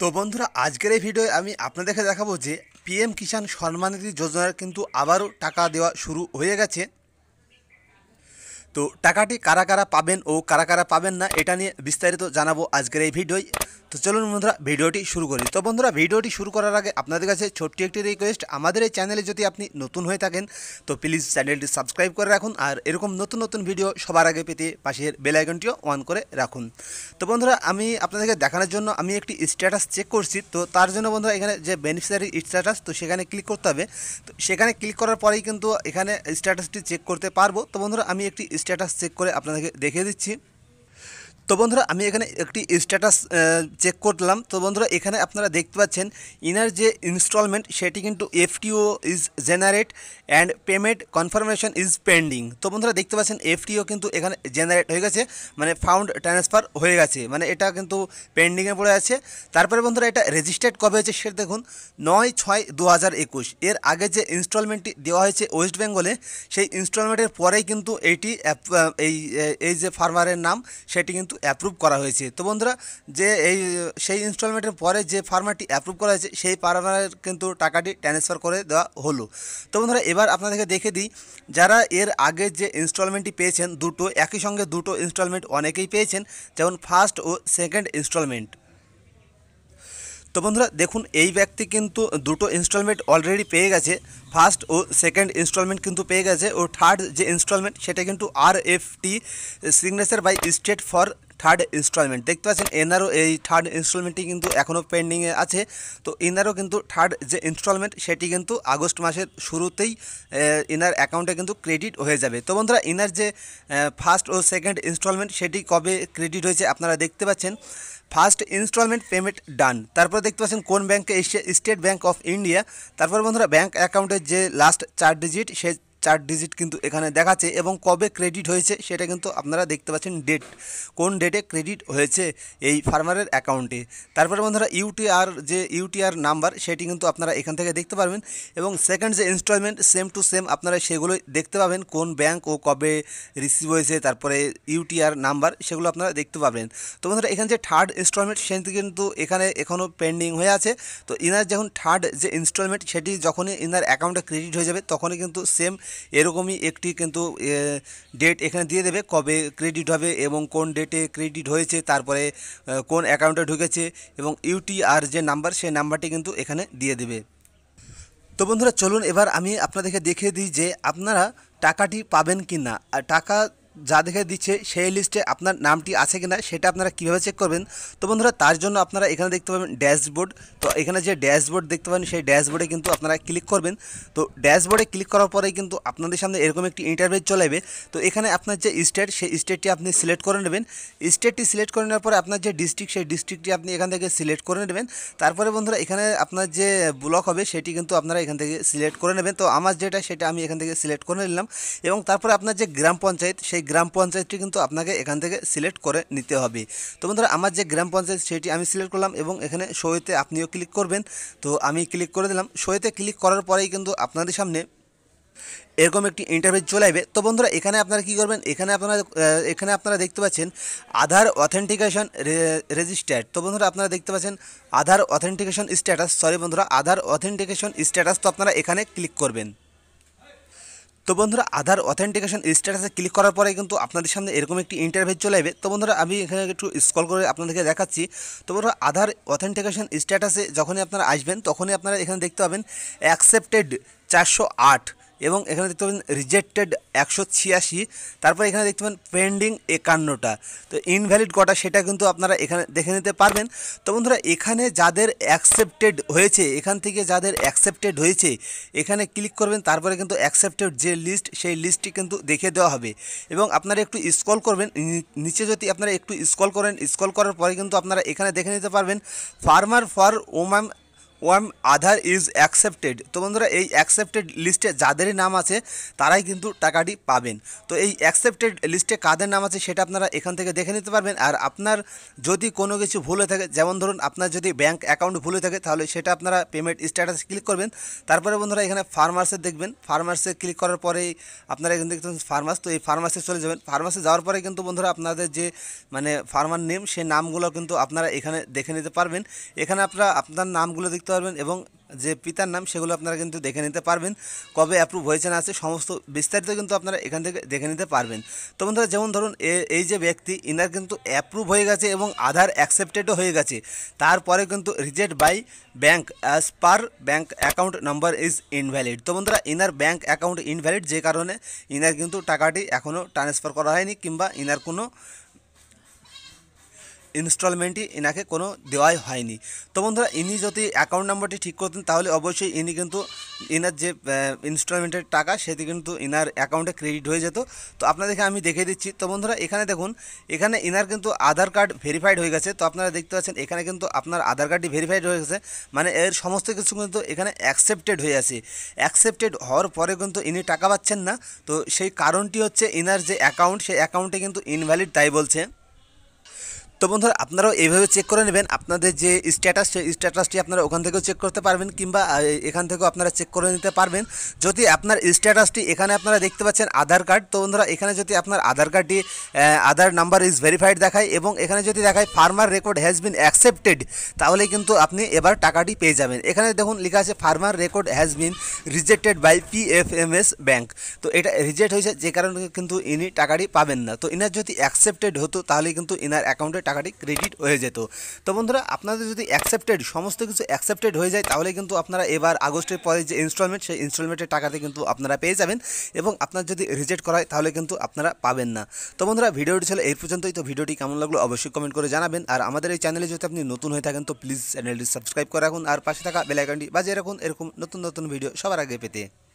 तो बंधुरा आजकेर এই ভিডিওয়ে আমি আপনাদেরকে দেখাবো যে পিএম কিষাণ সম্মান নিধি যোজনার কিন্তু আবারও টাকা দেওয়া শুরু হয়ে গেছে। তো টাকাটি কারা কারা পাবেন ও কারা কারা পাবেন না এটা নিয়ে বিস্তারিত জানাবো আজকের এই ভিডিওয়। তো চলুন বন্ধুরা ভিডিওটি শুরু করি। তো বন্ধুরা ভিডিওটি শুরু করার আগে আপনাদের কাছে ছোট্ট একটি রিকোয়েস্ট, আমাদের এই চ্যানেলে যদি আপনি নতুন হয়ে থাকেন তো প্লিজ চ্যানেলটি সাবস্ক্রাইব করে রাখুন আর এরকম নতুন নতুন ভিডিও সবার আগে পেতে পাশের বেল আইকনটিও অন করে রাখুন। তো বন্ধুরা আমি আপনাদেরকে দেখানোর জন্য আমি একটি স্ট্যাটাস চেক করছি। তো তার জন্য বন্ধুরা এখানে যে বেনিফিশিয়ারি স্ট্যাটাস তো সেখানে ক্লিক করতে হবে। তো সেখানে ক্লিক করার পরেই কিন্তু এখানে স্ট্যাটাসটি চেক করতে পারবো। তো বন্ধুরা আমি একটি স্ট্যাটাস চেক করে আপনাদেরকে দেখিয়ে দিচ্ছি। তো বন্ধুরা আমি এখানে একটি স্ট্যাটাস চেক করলাম। তো বন্ধুরা এখানে আপনারা দেখতে পাচ্ছেন ইনার যে ইনস্টলমেন্ট সেটি কিন্তু FTO is generate and payment confirmation is pending. তো বন্ধুরা দেখতে পাচ্ছেন এফটিও কিন্তু এখানে জেনারেট হয়ে গেছে, মানে ফান্ড ট্রান্সফার হয়ে গেছে, মানে এটা কিন্তু পেন্ডিংয়ে পড়ে আছে। তারপরে বন্ধুরা এটা রেজিস্টার্ড কবে হয়েছে সেটা দেখুন 9/6/2021। এর আগে যে ইনস্টলমেন্টটি দেওয়া হয়েছে ওয়েস্ট বেঙ্গলে সেই ইনস্টলমেন্টের পরেই কিন্তু এইটি এই যে ফার্মারের নাম সেটি কিন্তু অ্যাপ্রুভ করা হয়েছে। তো বন্ধুরা যে সেই ইনস্টলমেন্টের পরে যে ফার্মারটি অ্যাপ্রুভ করা হয়েছে সেই ফার্মারের কিন্তু টাকাটি ট্রান্সফার করে দেওয়া হলো। তো বন্ধুরা এবার আপনাদেরকে দেখে দিই যারা এর আগে যে ইনস্টলমেন্টটি পেয়েছেন দুটো একই সঙ্গে দুটো ইনস্টলমেন্ট অনেকেই পেয়েছেন, যেমন ফার্স্ট ও সেকেন্ড ইনস্টলমেন্ট। তো বন্ধুরা দেখুন এই ব্যক্তি কিন্তু দুটো ইনস্টলমেন্ট অলরেডি পেয়ে গেছে, ফার্স্ট ও সেকেন্ড ইনস্টলমেন্ট কিন্তু পেয়ে গেছে ও থার্ড যে ইনস্টলমেন্ট সেটা কিন্তু RFT signature by state for third installment. দেখতে পাচ্ছেন এনারও এই থার্ড ইনস্টলমেন্টটি কিন্তু এখনও পেন্ডিংয়ে আছে। তো এনারও কিন্তু থার্ড যে ইনস্টলমেন্ট সেটি কিন্তু আগস্ট মাসের শুরুতেই এনার অ্যাকাউন্টে কিন্তু ক্রেডিট হয়ে যাবে। তো বন্ধুরা এনার যে ফার্স্ট ও সেকেন্ড ইনস্টলমেন্ট সেটি কবে ক্রেডিট হয়েছে আপনারা দেখতে পাচ্ছেন ফার্স্ট ইনস্টলমেন্ট পেমেন্ট ডান। তারপর দেখতে পাচ্ছেন কোন ব্যাঙ্কে এসছে, স্টেট ব্যাঙ্ক অফ ইন্ডিয়া। তারপর বন্ধুরা ব্যাঙ্ক অ্যাকাউন্টের যে লাস্ট 4 ডিজিট সে 4 ডিজিট কিন্তু এখানে দেখাচ্ছে এবং কবে ক্রেডিট হয়েছে সেটা কিন্তু আপনারা দেখতে পাচ্ছেন ডেট, কোন ডেটে ক্রেডিট হয়েছে এই ফার্মারের অ্যাকাউন্টে। তারপরে বন্ধুরা ইউটিআর যে ইউটিআর নাম্বার সেটি কিন্তু আপনারা এখান থেকে দেখতে পারবেন এবং সেকেন্ড যে ইনস্টলমেন্ট সেম টু সেম আপনারা সেগুলোই দেখতে পাবেন, কোন ব্যাঙ্ক ও কবে রিসিভ হয়েছে তারপরে ইউটিআর নাম্বার সেগুলো আপনারা দেখতে পাবেন। তো বন্ধুরা এখানে যে থার্ড ইনস্টলমেন্ট সেটি কিন্তু এখানে এখনও পেন্ডিং হয়ে আছে। তো ইনার যখন থার্ড যে ইনস্টলমেন্ট সেটি যখনই ইনার অ্যাকাউন্টে ক্রেডিট হয়ে যাবে তখনই কিন্তু সেম এরকমই একটি কিন্তু ডেট এখানে দিয়ে দেবে, কবে ক্রেডিট হবে এবং কোন ডেটে ক্রেডিট হয়েছে, তারপরে কোন অ্যাকাউন্টে ঢুকেছে এবং ইউটিআর যে নাম্বার সেই নাম্বারটি কিন্তু এখানে দিয়ে দেবে। তো বন্ধুরা চলুন এবার আমি আপনাদেরকে দেখিয়ে দিই যে আপনারা টাকাটি পাবেন কি না, টাকা যাদেরকে দিচ্ছে সেই লিস্টে আপনার নামটি আছে কিনা সেটা আপনারা কীভাবে চেক করবেন। তো বন্ধুরা তার জন্য আপনারা এখানে দেখতে পাবেন ড্যাশবোর্ড। তো এখানে যে ড্যাশবোর্ড দেখতে পাবেন সেই ড্যাশবোর্ডে কিন্তু আপনারা ক্লিক করবেন। তো ড্যাশবোর্ডে ক্লিক করার পরেই কিন্তু আপনাদের সামনে এরকম একটি ইন্টারফেস চলে যাবে। তো এখানে আপনার যে স্টেট সেই স্টেটটি আপনি সিলেক্ট করে নেবেন। স্টেটটি সিলেক্ট করে নেওয়ার পরে আপনার যে ডিস্ট্রিক্ট সেই ডিস্ট্রিক্টটি আপনি এখান থেকে সিলেক্ট করে নেবেন। তারপরে বন্ধুরা এখানে আপনার যে ব্লক হবে সেটি কিন্তু আপনারা এখান থেকে সিলেক্ট করে নেবেন। তো আমার যেটা সেটা আমি এখান থেকে সিলেক্ট করে নিলাম এবং তারপরে আপনার যে গ্রাম পঞ্চায়েত সেই গ্রাম পঞ্চায়েতটি কিন্তু আপনাকে এখান থেকে সিলেক্ট করে নিতে হবে। তো বন্ধুরা আমার যে গ্রাম পঞ্চায়েত সেটি আমি সিলেক্ট করলাম এবং এখানে শোতে আপনিও ক্লিক করবেন। তো আমি ক্লিক করে দিলাম, শোতে ক্লিক করার পরেই কিন্তু আপনাদের সামনে এরকম একটি ইন্টারফেস চলে আসবে। তো বন্ধুরা এখানে আপনারা কী করবেন, এখানে আপনারা দেখতে পাচ্ছেন আধার অথেন্টিকেশন রেজিস্টার্ড। তো বন্ধুরা আপনারা দেখতে পাচ্ছেন আধার অথেন্টিকেশন স্ট্যাটাস, সরি বন্ধুরা আধার অথেন্টিকেশন স্ট্যাটাস। তো আপনারা এখানে ক্লিক করবেন। তো বন্ধুরা আধার অথেন্টিকেশন স্ট্যাটাসে ক্লিক করার পরে কিন্তু আপনাদের সামনে এরকম একটি ইন্টারফেস চলে আসবে। তো বন্ধুরা আমি এখানে একটু স্ক্রল করে আপনাদেরকে দেখাচ্ছি। তো বন্ধুরা আধার অথেন্টিকেশন স্ট্যাটাসে যখনই আপনারা আসবেন তখনই আপনারা এখানে দেখতে পাবেন অ্যাকসেপ্টেড 408 এবং এখানে দেখতে পাবেন রিজেক্টেড 186। তারপর এখানে দেখতে পাবেন পেন্ডিং 51টা। তো ইনভ্যালিড কটা সেটা কিন্তু আপনারা এখানে দেখে নিতে পারবেন। তো বন্ধুরা এখানে যাদের অ্যাকসেপ্টেড হয়েছে, এখান থেকে যাদের অ্যাকসেপ্টেড হয়েছে এখানে ক্লিক করবেন। তারপরে কিন্তু অ্যাকসেপ্টেড যে লিস্ট সেই লিস্টটি কিন্তু দেখে দেওয়া হবে এবং আপনারা একটু স্ক্রল করবেন নিচে, যদি আপনারা একটু স্ক্রল করেন স্ক্রল করার পরে কিন্তু আপনারা এখানে দেখে নিতে পারবেন ফার্মার ফর ওম্যাম वन आधार इज एक्सेप्टेड। तो बंधुरा एक्सेप्टेड लिस्टे जादेर नाम आछे ताराई किन्तु टाकाटी पाबेन। तो एक्सेप्टेड लिस्टे कादेर नाम आछे सेटा आपनारा एखान थेके देखे निते पारबेन। और आपनार जदि कोनो किछु भुल होये थाके, जेमन धरुन आपनार जदि बैंक अकाउंट भुल होये थाके ताहले सेटा आपनारा पेमेंट स्टैटास क्लिक करबेन। तारपरे बंधुरा एखाने फार्मार्से देखबेन, फार्मार्से क्लिक करार परेई आपनारा एखान देखते फार्मास। तो फार्मासे चले जाबेन। फार्मासे जाओयार परे किन्तु बंधुरा आपनादेर जे माने फार्मार नेम सेई नामगुलो किन्तु आपनारा एखाने देखे निते पारबेन। एखाने आपनारा आपनार नामगुलो देखते पारबेन एवं जे पितार नाम सेगुलो आपनारा किन्तु देखे निते पारबेन, कबे अप्रूव होयेছে ना आछे समस्त विस्तारित किन्तु आपनारा एखान थेके देखे निते पारबेन। तो बंधुरा जेमन धरुन एई जे व्यक्ति इनार किन्तु अप्रूव होये गेछे एवं आधार एक्सेप्टेडও होये गेछे, तारপরে किन्तु reject by bank as per bank account number is invalid. तो बंधुरा इनार बैंक अकाउंट इनवैलिड जे कारणे इनार किन्तु टाकाटी एखोनो ट्रांसफार करा हयनि किंबा इनार कोनो इन्स्टलमेंट ही इनाके कोनो देवाई हयनि। तो बंधुरा इनी जो अकाउंट नम्बर ठीक करतें ताहले अवश्य इनी किन्तु इनार जे इन्स्टलमेंटेर टाका सेटी किन्तु इनार अकाउंटे क्रेडिट हो जेतो। तो आपनादेरके आमी देखिए दिच्छि। तो बंधुरा एखाने देखुन एखाने इनार किन्तु आधार कार्ड भेरिफाइड हो गेछे। तो आपनारा देखते पाच्छेन एखाने किन्तु आपनार आधार कार्डटी भेरिफाइड हो गेछे, माने एर समस्त किछु किन्तु एखाने एक्सेप्टेड हो आछे। एक्सेप्टेड होवार परे किन्तु इनी टाका पाच्छेन ना। तो सेई कारणटी हच्छे इनार जे अकाउंट सेई अकाउंटे किन्तु इनवैलिड ताई बोलছে। तो बंधुरा आपनाराओ एइभावे चेक करे नेबेन आपनादेर जे स्टैटास सेई स्टैटासटी आपनारा ओखान थेकेओ चेक करते पारबेन किंबा एखान थेकेओ आपनारा चेक करे निते पारबेन। यदि आपनार स्टैटासटी एखाने आपनारा देखते पाच्छेन आधार कार्ड। तो बंधुरा एखाने यदि आपनार आधार कार्डटी आधार नम्बर इज भेरिफाइड देखाय एबं एखाने यदि देखाय farmer record has been accepted ताहले किन्तु आपनि एबार टाकाटी पेये जाबेन। एखाने देखुन लेखा आछे farmer record has been rejected by PFMS bank. तो एटा रिजेक्ट होयेछे जे कारणे किन्तु इनि टाकाटी पाबेन ना। तो इनार यदि एक्सेप्टेड हतो ताहले किन्तु इनार अकाउंटे टाकाटी क्रेडिट हो जेत। तो बंधुरा आपनादेर यदि एक्सेप्टेड समस्त किछु एक्सेप्टेड हो जाए ताहले किन्तु आपनारा एबार आगस्टेर परे जे इन्स्टलमेंट सेई इन्स्टलमेंटेर टाकाते किन्तु आपनारा पेये जाबेन एबं आपनार यदि रिजेक्ट करा हय ताहले किन्तु आपनारा पाबेन ना। तो बंधुरा भिडियोटी छिलो एई पर्यन्तই। तो भिडियोटी केमन लागलो अवश्यই कमेंट करे जानाबेन। और आमादेर एई चैनेले यदि आपनि नतुन हये थाकेन तो प्लिज चैनेलটি সাবস্ক্রাইব করে রাখুন और পাশে থাকা বেল আইকনটি বাজিয়ে রাখুন এরকম নতুন নতুন ভিডিও সবার আগে পেতে।